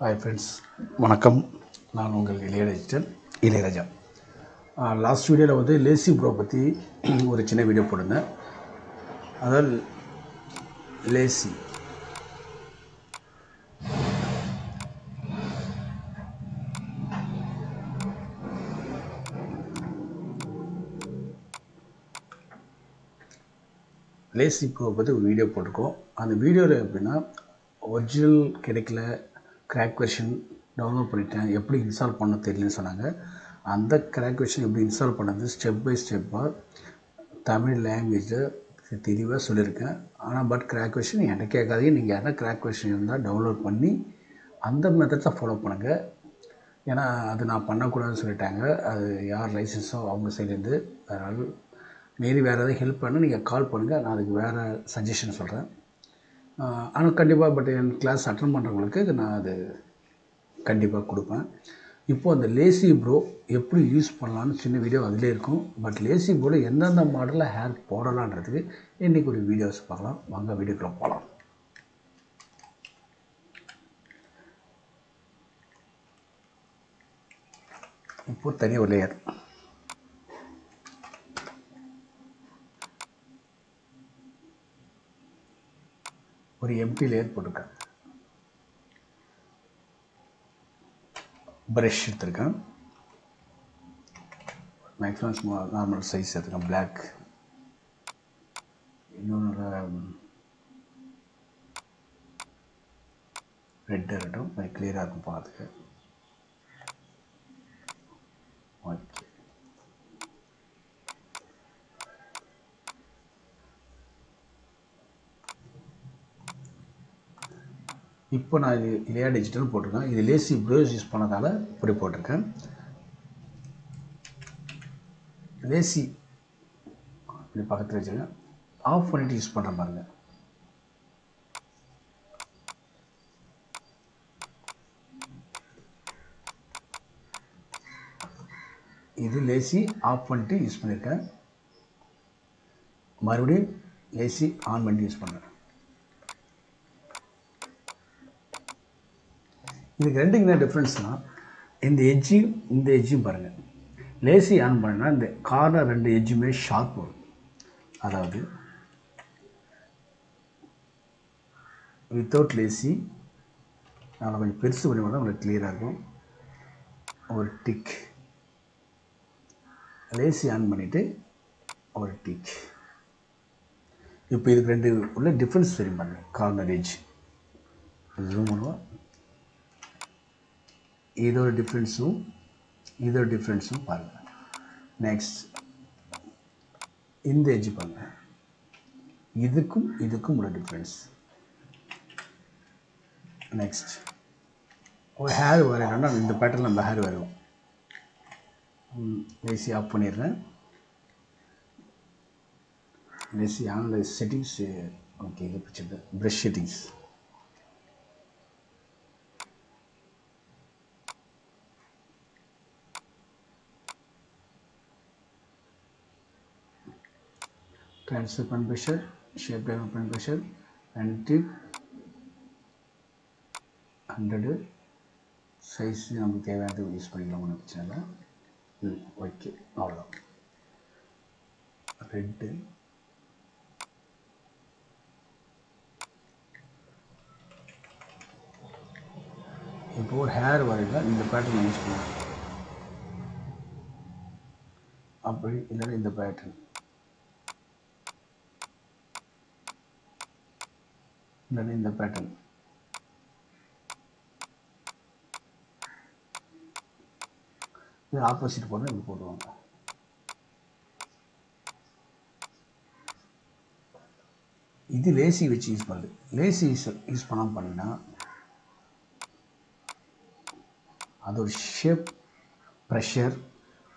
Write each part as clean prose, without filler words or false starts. Hi friends वणक्कम நான் உங்கள் இளையராஜன் இளையராஜா लास्ट वीडियो வந்து லேசி ப்ரோ பத்தி ஒரு சின்ன வீடியோ போடுனேன் அதான் லேசி லேசி ப்ரோ பத்தி ஒரு வீடியோ போட்டுக்கோம் அந்த வீடியோல எப்படினா ஒரிஜினல் கிடைக்கல क्रैक वर्शन डाउनलोड पड़िट्टेन एप्पड़ी इंस्टॉल पण्ण तेरियलनु सोनांगा अंद क्रैक वर्शन एप्पड़ी इंस्टॉल पण्णदु step by step Tamil language तेलिवा सोल्लिरुक्केन आना बट क्रैक वर्शन एन्ना केक्काधींगा नींगा यारा क्रैक वर्शन इरुंदा डाउनलोड पण्णि अंद मेथड फॉलो पण्णुंगा एना अदु नान पण्ण कूडादुनु सोल्लिट्टांगा अदु यार लाइसेंसो अवंगा सैड इरुंदु अदनाल मेरी वेर एதாவது हेल्प பண்ண நீங்க கால் பண்ணுங்க நான் அதுக்கு வேற சஜஷன் சொல்றேன் आना कंपा बट क्लास अटन पड़े ना अंपा को लेसी ब्रो एप्ली यूस पड़लान चिन्ह वीडियो अल्को बट लेसी ब्रो एंत मॉडल हेयर पड़लानी इनकी वीडियो पाकल वाँगा वीडियो को पाला इनिया और लेयर और empty layer brush maximum normal size black इन रेड क्लियर पाक இப்போ நான் இளையா டிஜிட்டல் போட்டுருக்கேன் இது லேசி ப்ரோ யூஸ் பண்ணதால இப்படி போட்டுருக்கேன் லேசி இப்படி பக்கத்துல வச்சிருக்கேன் ஆஃப் பண்ணிட்டு யூஸ் பண்ற பாருங்க இது லேசி ஆஃப் பண்ணிட்டு யூஸ் பண்ணிருக்கேன் மறுபடியும் லேசி ஆன் பண்ணி யூஸ் பண்றேன் இதுக்கு ரெண்டுக்கு என்ன டிஃபரன்ஸ்னா இந்த எட்ஜும் பாருங்க லேசி ஆன் பண்ணா இந்த கார்னர் ரெண்டு எட்ஜுமே ஷார்ப் வரும் அதாவது வித்அவுட் லேசி நான் கொஞ்சம் பெருசு பண்ணி பார்த்தா உங்களுக்கு கிளியரா இருக்கும் ஒரு டிக் லேசி ஆன் பண்ணிட்டு ஒரு டிக் இப்போ இதுக்கு ரெண்டு உள்ள டிஃபரன்ஸ் தெரியும் பாருங்க கார்னர் எட்ஜ் ஜூம் பண்ணுவோம் इधर डिफरेंस पांग नेक्स्ट इन एज पांग डिफरेंस नेक्स्ट और हेयर वरेना इन पैटर्न नम्बर हेयर वरुम लेसी ऑफ पन्निरन लेसी ऑन सेटिंग्स ओके इधर picture brush settings transfer point pressure shape level point pressure and tip 100 size நமக்கு தேவையானது யூஸ் பண்ணிக்கலாம் ஒன்னும் பிரச்சனை இல்ல ஓகே அவ்வளவுதான் red இப்போ hair வரையில இந்த பேட்டர்ன் யூஸ் பண்ணலாம் அப்படி இல்லனா இந்த pattern in the pattern the opposite one we put on idi lazy which is called lazy is panna panna ador shape pressure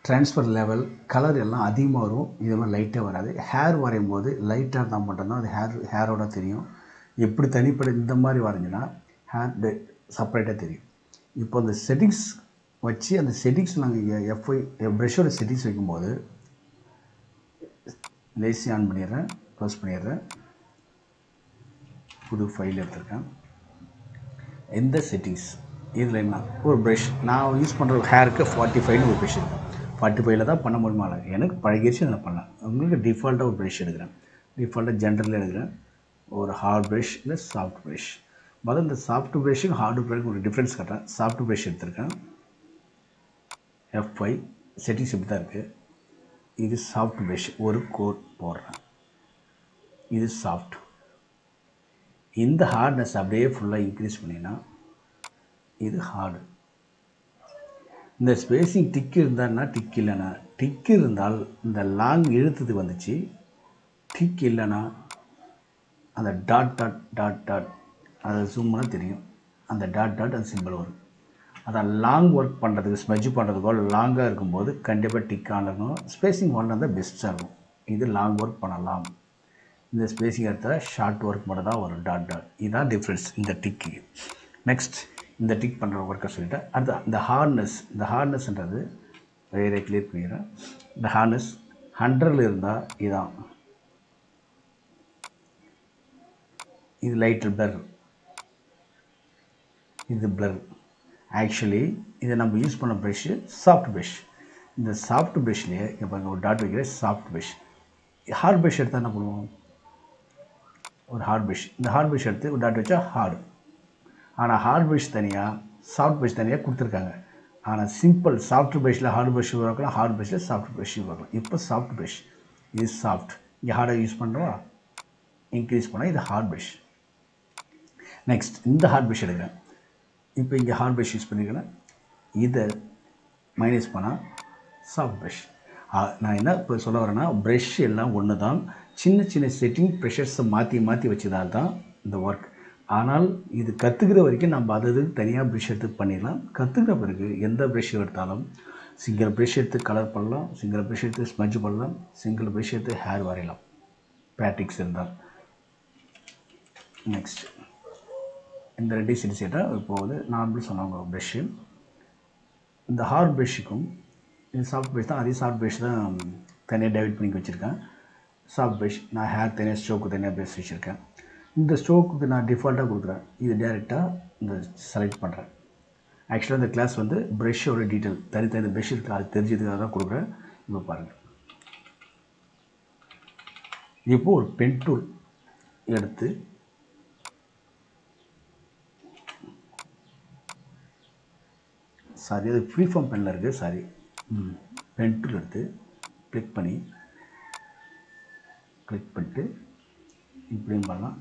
transfer level color ella adhigama varum idella light ah varadu hair varayum bodhu light ah than mattum da hair hair oda theriyum एपड़ी तनिपड़ी वरेजना hair सेपरेटा इन settings वे अटिंग्स ब्रशो settings वो lazy आन पड़े क्लोज पड़े फैल एटिंग्स இதில் என்ன ஒரு ப்ரஷ் நான் யூஸ் பண்ணுற ஹேருக்கு 45 ஒரு ப்ரஷ் இருக்குது. 45 தான் பண்ண முடியுமா? எனக்கு பழகிடுச்சு, அதில் பண்ணலாம். உங்களுக்கு டிஃபால்ட்டாக ஒரு ப்ரஷ் எடுக்கிறேன், டிஃபால்ட்டாக ஜென்ரலில் எடுக்கிறேன், ஒரு ஹார்ட் ப்ரஷ் இல்லை சாஃப்ட் ப்ரஷ். முதல்ல இந்த சாஃப்ட் ப்ரஷ்ஷுக்கு ஹார்ட் ப்ரஷ்க்கு ஒரு டிஃப்ரென்ஸ் காட்டுறேன். சாஃப்ட் ப்ரஷ் எடுத்துருக்கேன், F5 செட்டிங்ஸ் இப்படி தான் இருக்குது. இது சாஃப்ட் ப்ரஷ், ஒரு கோட் போடுறேன், இது சாஃப்ட். இந்த ஹார்ட்னஸ் அப்படியே ஃபுல்லாக இன்க்ரீஸ் பண்ணிங்கன்னா இது ஹார்டு. இந்த ஸ்பேஸிங் டிக்கு இருந்தால்னா டிக், இல்லைனா டிக். இருந்தால் இந்த லாங் இழுத்தது வந்துச்சு, டிக் இல்லைனா அந்த டாட் டாட் டாட் டாட் அதை ஜூம்னால் தெரியும், அந்த டாட் டாட் அந்த சிம்பிள் வரும். அதான் லாங் ஒர்க் பண்ணுறதுக்கு ஸ்மெஜ் பண்ணுறதுக்கோ லாங்காக இருக்கும்போது கண்டிப்பாக டிக் ஆனதும் ஸ்பேஸிங் ஒன் இருந்தால் பெஸ்ட்டாக இருக்கும். இது லாங் ஒர்க் பண்ணலாம். இந்த ஸ்பேஸிங் எடுத்தால் ஷார்ட் ஒர்க் மட்டும் தான் வரும், டாட் டாட். இதுதான் டிஃப்ரென்ஸ் இந்த டிக்கு. நெக்ஸ்ட் இந்த டிக் பண்ணுற ஒர்க்கை சொல்லிவிட்டேன். அடுத்த இந்த ஹார்னஸ், இந்த ஹார்னஸ்ன்றது வேறு கிளியர் பண்ணிடுறேன். இந்த ஹார்னஸ் 100 இருந்தால் இதான், இது லைட்டு பிளர், இது பிளர். ஆக்சுவலி இதை நம்ம யூஸ் பண்ண ப்ரெஷ்ஷு சாஃப்ட் ப்ரெஷ். இந்த சாஃப்ட் ப்ரெஷ்லேயே இப்போ ஒரு டாட் வைக்கிற சாஃப்ட் ப்ரெஷ். ஹார்ட் ப்ரெஷ் எடுத்தால் என்ன பண்ணுவோம்? ஒரு ஹார்ட் ப்ரெஷ், இந்த ஹார்ட் ப்ரெஷ் எடுத்து ஒரு டாட் வச்சா ஹார்டு. ஆனால் ஹார்ட் ப்ரஷ் தனியாக சாஃப்ட் ப்ரஷ் தனியாக கொடுத்துருக்காங்க. ஆனால் சிம்பிள் சாஃப்ட் ப்ரஷில் ஹார்ட் ப்ரஷ் உருவாக்கலாம், ஹார்ட் ப்ரஷில் சாஃப்ட் ப்ரஷ் உருவாக்கலாம். இப்போ சாஃப்ட் ப்ரஷ் இது சாஃப்ட், இங்கே ஹார்டாக யூஸ் பண்ணுறோம், இன்க்ரீஸ் பண்ணால் இது ஹார்ட் ப்ரஷ். நெக்ஸ்ட் இந்த ஹார்ட் ப்ரஷ் எடுக்கிறேன், இப்போ இங்கே ஹார்ட் ப்ரஷ் யூஸ் பண்ணிக்கிறேன், இதை மைனஸ் பண்ணால் சாஃப்ட் ப்ரஷ். நான் என்ன இப்போ சொல்ல வரேன்னா, ப்ரெஷ் எல்லாம் ஒன்று தான், சின்ன சின்ன செட்டிங் ப்ரெஷர்ஸை மாற்றி மாற்றி வச்சதால் தான் இந்த ஒர்க். ஆனால் இது கற்றுக்கிற வரைக்கும் நம்ம அது தனியாக ப்ரெஷ் எடுத்து பண்ணிடலாம். கற்றுக்கிற பிறகு எந்த ப்ரெஷ் எடுத்தாலும் சிங்கிள் ப்ரெஷ் எடுத்து கலர் பண்ணலாம், சிங்கிள் ப்ரெஷ் எடுத்து ஸ்மெஜ் பண்ணலாம், சிங்கிள் ப்ரெஷ் எடுத்து ஹேர் வரையலாம், பேட்டிக்ஸ் இருந்தால். நெக்ஸ்ட் இந்த ரெண்டு சிடிசேட்டா இப்போது வந்து நார்மல் சொன்னாங்க ப்ரெஷ்ஷு. இந்த ஹார்ட் ப்ரெஷ்ஷுக்கும் இது சாஃப்ட் ப்ரெஷ் தான், அதே சாஃப்ட் ப்ரெஷ் தான் தனியாக டெவலப் பண்ணி வச்சுருக்கேன். சாஃப்ட் ப்ரெஷ் நான் ஹேர் தனியாக, ஸ்ட்ரோக்கு தனியாக ப்ரெஷ் வச்சுருக்கேன். இந்த ஸ்ட்ரோக்கு நான் டிஃபால்ட்டாக கொடுக்குறேன், இது டேரெக்டாக இந்த செலக்ட் பண்ணுறேன். ஆக்சுவலாக இந்த கிளாஸ் வந்து ப்ரெஷ்ஷோட டீட்டெயில் தனித்தனி ப்ரெஷ் இருக்குது, அது தெரிஞ்சதுக்காக தான் கொடுக்குறேன். இப்போ பாருங்கள், இப்போது ஒரு பென் டூல் எடுத்து சாரி அது ஃப்ரீ ஃபார்ம் பெனில் இருக்குது, சாரி பென் டூல் எடுத்து கிளிக் பண்ணிட்டு இப்படியும் பண்ணலாம்.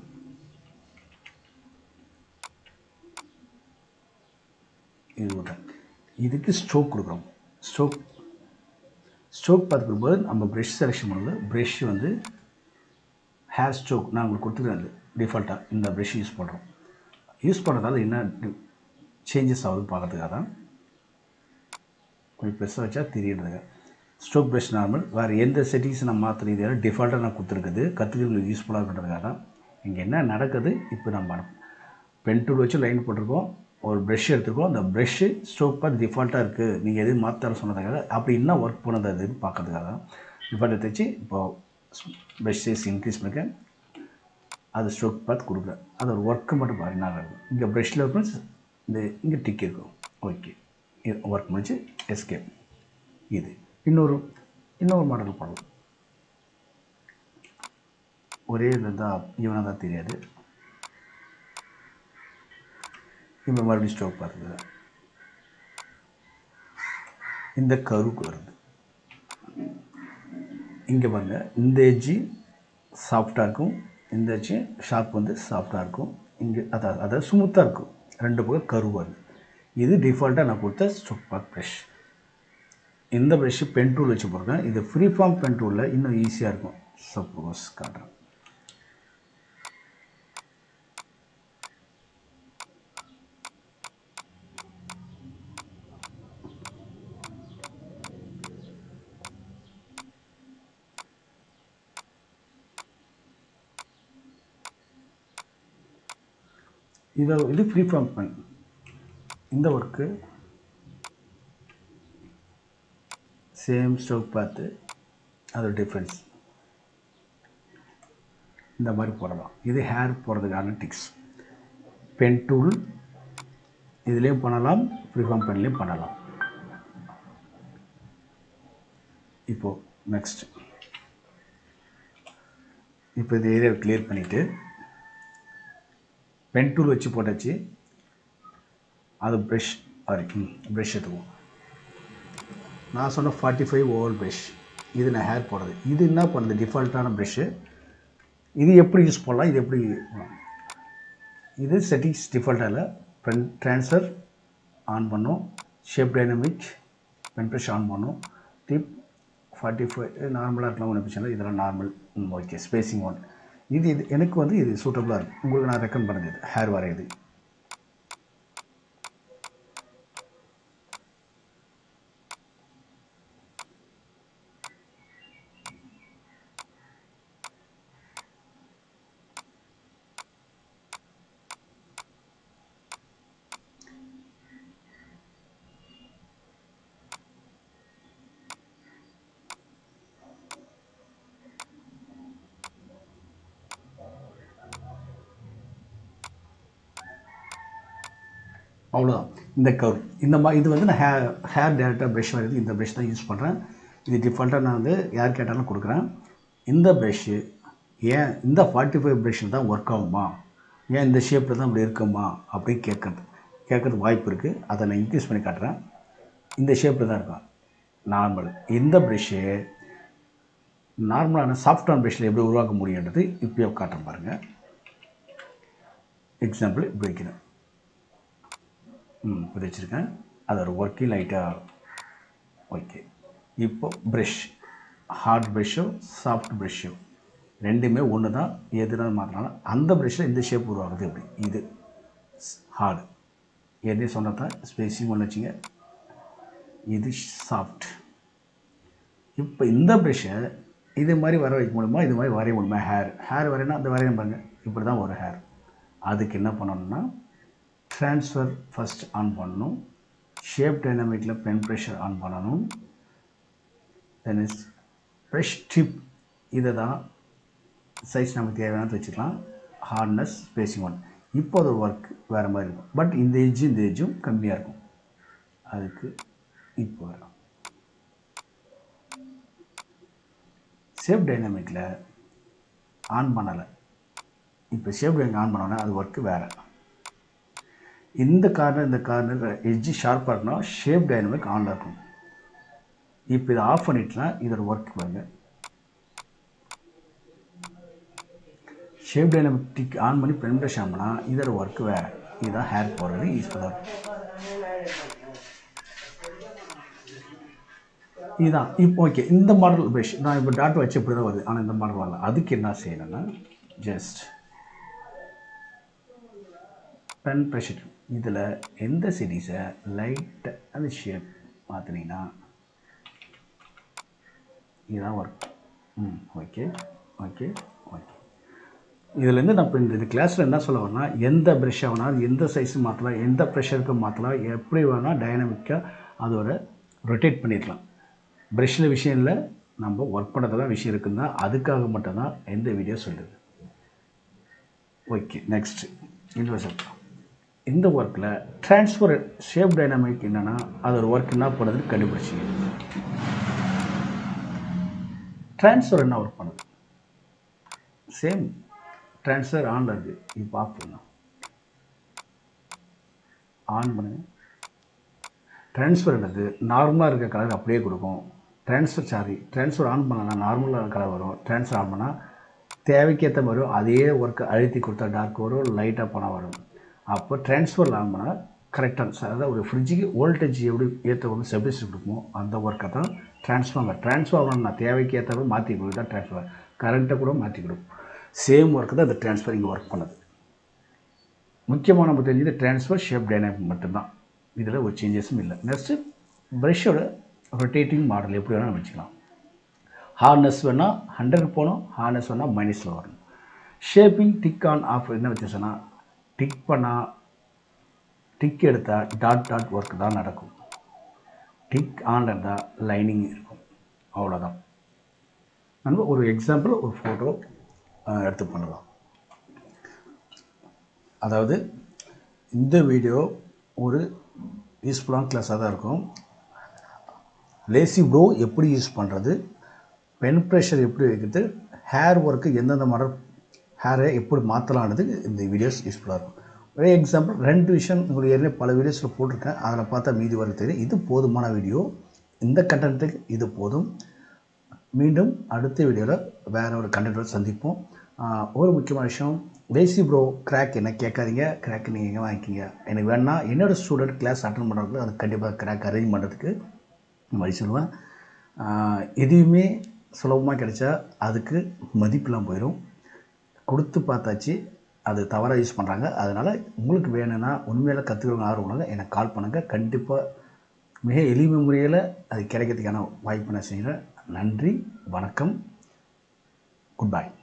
இது ஒரு இதுக்கு ஸ்ட்ரோக் கொடுக்குறோம். ஸ்ட்ரோக் பார்த்துக்கும்போது நம்ம ப்ரெஷ் செலெக்ஷன் பண்ணுறது, ப்ரெஷ் வந்து ஹேர் ஸ்ட்ரோக் நான் உங்களுக்கு கொடுத்துக்கிறேன். அது டிஃபால்ட்டாக இந்த ப்ரெஷ் யூஸ் பண்ணுறோம். யூஸ் பண்ணுறதால என்ன சேஞ்சஸ் ஆகுதுன்னு பார்க்கறதுக்காக தான் கொஞ்சம் ப்ரெஷ்ஷாக வச்சா தெரியுறதுங்க. ஸ்ட்ரோக் ப்ரெஷ் நார்மல், வேறு எந்த செட்டிங்ஸ் நான் மாற்ற இது டிஃபால்ட்டாக நான் கொடுத்துருக்குது, கற்றுக்கிறவங்களுக்கு யூஸ்ஃபுல்லாக பண்ணுறதுக்காக தான். இங்கே என்ன நடக்குது, இப்போ நம்ம பென் டூல் வச்சு லைன் போட்டிருக்கோம், ஒரு ப்ரெஷ் எடுத்துருக்கோம், அந்த ப்ரெஷ்ஷு ஸ்ட்ரோக் பார்த்து டிஃபால்ட்டாக இருக்குது. நீங்கள் எதுவும் மாற்ற சொன்னதுக்காக அப்படி என்ன ஒர்க் பண்ணது அதுன்னு பார்க்கறதுக்காக தான் டிஃபால்ட்டை தைச்சு இப்போது ப்ரெஷ் சைஸ் இன்க்ரீஸ் பண்ணிக்கேன், அது ஸ்ட்ரோக் பார்த்து கொடுக்குறேன். அது ஒரு ஒர்க்கு மட்டும் பாருங்க, நல்லா இருக்கும். இங்கே ப்ரெஷ்ஷில் இருக்கும், இந்த இங்கே டிக் இருக்கும். ஓகே, ஒர்க் முடிச்சு எஸ்கேப். இது இன்னொரு மாடல் பண்ணலாம். ஒரே இதில் தான் ஈவனாக தான் தெரியாது. இப்போ மறுபடியும் ஸ்ட்ரோக் பார்த்துக்க, இந்த கருக்கு வருது. இங்கே பாருங்கள், இந்த எட்ஜி சாஃப்டாக இருக்கும், இந்த எட்ஜி ஷார்ப் வந்து சாஃப்டாக இருக்கும். இங்கே அதாவது ஸ்மூத்தாக இருக்கும், ரெண்டு பக்கம் கரு வருது. இது டிஃபால்ட்டாக நான் கொடுத்த ஸ்ட்ரோக் பார்க் ப்ரெஷ். இந்த ப்ரெஷ்ஷு பென் டூல் வச்சு போடுறேன், இது ஃப்ரீ ஃபார்ம் பென் டூலில் இன்னும் ஈஸியாக இருக்கும். சப்போஸ் காட்டுறேன், இது ஃப்ரீ ஃபார்ம் பென். இந்த ஒர்க்கு சேம் ஸ்ட்ரோக் பார்த்து அது டிஃப்ரென்ஸ் இந்த மாதிரி போடலாம். இது ஹேர் போடுறதுக்கான டிக்ஸ். பென் டூல் இதுலேயும் பண்ணலாம், ஃப்ரீ ஃபார்ம் பேன்லேயும் பண்ணலாம். இப்போது நெக்ஸ்ட் இப்போ இந்த ஏரியாவை கிளியர் பண்ணிவிட்டு பென் டூல் வச்சு போட்டாச்சு. அது ப்ரெஷ் வரைக்கும் ப்ரெஷ் எடுத்துக்குவோம். நான் சொன்ன 45 ஓவர் ப்ரெஷ், இது நான் ஹேர் போடுறது. இது என்ன பண்ணுது டிஃபால்ட்டான ப்ரெஷ்ஷு, இது எப்படி யூஸ் பண்ணலாம், இது எப்படி இது செட்டிங்ஸ் டிஃபால்ட்டாக இல்லை. பென் ட்ரான்ஸ்ஃபர் ஆன் பண்ணோம், shape dynamic pen brush on பண்ணோம், டிப் 45 நார்மலாக இருக்கலாம், ஒன்று பிரச்சனை, இதெல்லாம் நார்மல் ஓகே. ஸ்பேஸிங் ஒன், இது இது எனக்கு வந்து இது சூட்டபுளாக இருக்கும். உங்களுக்கு நான் ரெக்கமெண்ட் பண்ணுறது ஹேர் வரையுது. அவ்வளோதான் இந்த கர்வ். இந்த மாதிரி இது வந்து நான் ஹேர் டேரெக்டாக ப்ரெஷ் வருது. இந்த ப்ரெஷ் தான் யூஸ் பண்ணுறேன். இது டிஃபால்ட்டாக நான் வந்து யார் கேட்டாலும் கொடுக்குறேன். இந்த ப்ரெஷ்ஷு ஏன் இந்த 45 ப்ரெஷ்ஷில் தான் ஒர்க் ஆகுமா, ஏன் இந்த ஷேப்பில் தான் இப்படி இருக்குமா அப்படின்னு கேட்குறதுக்கு வாய்ப்பு இருக்குது. அதை நான் இன்க்ரீஸ் பண்ணி காட்டுறேன். இந்த ஷேப்பில் தான் இருக்கும் நார்மல். இந்த ப்ரெஷ்ஷு நார்மலான சாஃப்டான ப்ரெஷ்ஷில் எப்படி உருவாக்க முடியுன்றது இப்போயே காட்டுறேன் பாருங்கள். எக்ஸாம்பிள் இப்படி வைக்கிறேன், இப்படி வச்சுருக்கேன். அது ஒரு ஒர்க்கி லைட்டாக ஓகே. இப்போது ப்ரெஷ் ஹார்ட் ப்ரெஷ்ஷோ சாஃப்ட் ப்ரெஷ்ஷோ ரெண்டுமே ஒன்று தான், எதுனாலும் மாற்றினாலும் அந்த ப்ரெஷ்ஷில் இந்த ஷேப் உருவாகுது. எப்படி இது ஹார்டு எதுன்னு சொன்னால் தான் ஸ்பேஸிங் ஒன்று வச்சுங்க. இது சாஃப்ட். இப்போ இந்த ப்ரெஷ்ஷை இது மாதிரி வர வைக்க முடியுமா, இது மாதிரி வரைய முடியுமா? ஹேர் வரையினா அந்த வரைய பாருங்கள், இப்படி தான் ஒரு ஹேர். அதுக்கு என்ன பண்ணணும்னா ட்ரான்ஸ்ஃபர் ஃபஸ்ட் ஆன் பண்ணணும், ஷேப் டைனமிக்கில் பென் ப்ரெஷர் ஆன் பண்ணணும், தென் இஸ் ப்ரெஷ் டிப். இதை தான் சைஸ் நமக்கு தேவையானது வச்சுக்கலாம். Hardness spacing one. இப்போ அது ஒர்க் வேறு மாதிரி இருக்கும், பட் இந்த எஜ்ஜும் கம்மியாக இருக்கும். அதுக்கு இப்போ வரும் ஷேப் டைனமிக்கில் ஆன் பண்ணலை. இப்போ ஷேப் டைனமிக் ஆன் பண்ணோன்னா அது ஒர்க்கு வேறு. இந்த கார்னர் எட்ஜி ஷார்ப்பாக இருக்கணும், ஷேப் டைனமிக் ஆன் இருக்கும். இப்போ இதை ஆஃப் பண்ணிட்டுலாம் இதோட ஒர்க் பாருங்க. ஷேப் டைனமிக் டிக் ஆன் பண்ணி பென் ப்ரெஷ் ஆன் பண்ணால் இதோட ஒர்க் வேறு. இதுதான் ஹேர் போடுறது யூஸ்ஃபுல்லாக இருக்கும். இதுதான் இப்போ ஓகே. இந்த மாடல் ப்ரெஷ் நான் இப்போ டாட் வச்சு இப்படி தான் வருது, ஆனால் இந்த மாடல் வரல. அதுக்கு என்ன செய்யணும்னா ஜஸ்ட் பென் ப்ரெஷர் இதில் எந்த செட்டிங்ஸை லைட்டை அந்த ஷேப் பார்த்துட்டிங்கன்னா இதுதான் ஒர்க். Okay okay okay. இதுலேருந்து நான் இப்போ இந்த கிளாஸில் என்ன சொல்ல வரேன்னா, எந்த ப்ரெஷ்ஷாக வேணாலும் எந்த சைஸும் மாற்றலாம், எந்த ப்ரெஷருக்கு மாற்றலாம், எப்படி வேணால் டைனமிக்காக அதோட ரொட்டேட் பண்ணிடலாம். ப்ரெஷ்ஷில் விஷயம் இல்லை, நம்ம ஒர்க் பண்ணுறதுலாம் விஷயம் இருக்குதுன்னா அதுக்காக மட்டும்தான் எந்த வீடியோ சொல்லுது. ஓகே நெக்ஸ்ட் இன்ட்ரெஸ்ட் இந்த ஒர்க்கில் ட்ரான்ஸ்ஃபர் ஷேப் டைனமிக் என்னென்னா அது ஒரு ஒர்க் என்ன பண்ணுறதுன்னு கண்டுபிடிச்சிங்க. ட்ரான்ஸ்ஃபர் என்ன ஒர்க் பண்ணுது, சேம் ட்ரான்ஸ்ஃபர் ஆனில் இருக்குது. இப்போ ஆஃப் பண்ணலாம், ஆன் பண்ணுங்க. ட்ரான்ஸ்ஃபர் என்னது, நார்மலாக இருக்க கலர் அப்படியே கொடுக்கும். ட்ரான்ஸ்ஃபர் ஆன் பண்ணலாம், நார்மலாக இருக்க கலர் வரும். ட்ரான்ஸ்ஃபர் ஆன் பண்ணால் தேவைக்கேற்ற மாதிரி அதே ஒர்க்கை அழுத்தி கொடுத்தா டார்க் வரும், லைட்டாக பணம் வரும். அப்போ ட்ரான்ஸ்ஃபர் ஆன் பண்ணால் கரெக்டாக, அதாவது ஒரு ஃப்ரிட்ஜுக்கு வோல்டேஜ் எப்படி ஏற்ற வந்து சர்வீஸ் கொடுக்குமோ அந்த ஒர்க்கை தான் ட்ரான்ஸ்ஃபார்மர் நான் தேவைக்கு ஏற்றவரை மாற்றி கொடுக்கு தான் ட்ரான்ஸ்ஃபார்மர். கரண்ட்டை கூட மாற்றி கொடுக்கும், சேம் ஒர்க்கு தான் அந்த ட்ரான்ஸ்ஃபர் இங்கே ஒர்க் பண்ணுது. முக்கியமாக நம்ம தெரிஞ்சது ட்ரான்ஸ்ஃபர் ஷேப் டைனமிக் மட்டும்தான், இதில் ஒரு சேஞ்சஸும் இல்லை. நெக்ஸ்ட்டு ப்ரெஷ்ஷோட ரொட்டேட்டிங் மாடல் எப்படி வேணால் வச்சுக்கலாம். ஹார்னஸ் வேணால் 100 போகணும், ஹார்னஸ் வேணால் மைனஸில் வரணும். ஷேப்பிங் டிக் ஆன் ஆஃப் என்ன வச்சுன்னா, டிக் பண்ணால் டிக் எடுத்தால் டாட் டாட் ஒர்க்கு தான் நடக்கும், டிக் ஆன் இருந்தால் லைனிங் இருக்கும். அவ்வளோதான். நம்ம ஒரு எக்ஸாம்பிள் ஒரு ஃபோட்டோ எடுத்து பண்ணலாம். அதாவது இந்த வீடியோ ஒரு யூஸ்ஃபுல்லான கிளாஸாக தான் இருக்கும். லேசி ப்ரோ எப்படி யூஸ் பண்ணுறது, பென் ப்ரெஷர் எப்படி வைக்கிறது, ஹேர் ஒர்க்கு எந்தெந்த மாதிரி ஹேரை எப்படி மாற்றலான்றது இந்த வீடியோஸ் யூஸ்ஃபுல்லாக இருக்கும். ஒரே எக்ஸாம்பிள் ரெண்டு விஷயம் உங்களுக்கு ஏற்கனவே பல வீடியோஸில் போட்டிருக்கேன், அதில் பார்த்தா மீதி வர தெரியும். இது போதுமான வீடியோ, இந்த கண்டென்ட்டுக்கு இது போதும். மீண்டும் அடுத்த வீடியோவில் வேறு ஒரு கண்டென்ட்டோடு சந்திப்போம். ஒரு முக்கியமான விஷயம், லேசி ப்ரோ கிராக் என்ன கேட்காதீங்க, கிராக் நீங்கள் எங்கே வாங்கிக்கிங்க. எனக்கு வேணுன்னா என்னோடய ஸ்டூடெண்ட் கிளாஸ் அட்டன் பண்ணுறவங்களுக்கு அது கண்டிப்பாக கிராக் அரேஞ்ச் பண்ணுறதுக்கு வழி சொல்லுவேன். எதுவுமே சுலபமாக கிடைச்சா அதுக்கு மதிப்பெலாம் போயிடும். கொடுத்து பார்த்தாச்சு, அது தவறாக யூஸ் பண்ணுறாங்க. அதனால் உங்களுக்கு வேணும்னா உண்மையில் கற்றுக்கிறவங்க ஆர்வங்க எனக்கு கால் பண்ணுங்கள். கண்டிப்பாக மிக எளிமை முறையில் அது கிடைக்கிறதுக்கான வாய்ப்பு நான் செய்கிறேன். நன்றி, வணக்கம், குட் பாய்.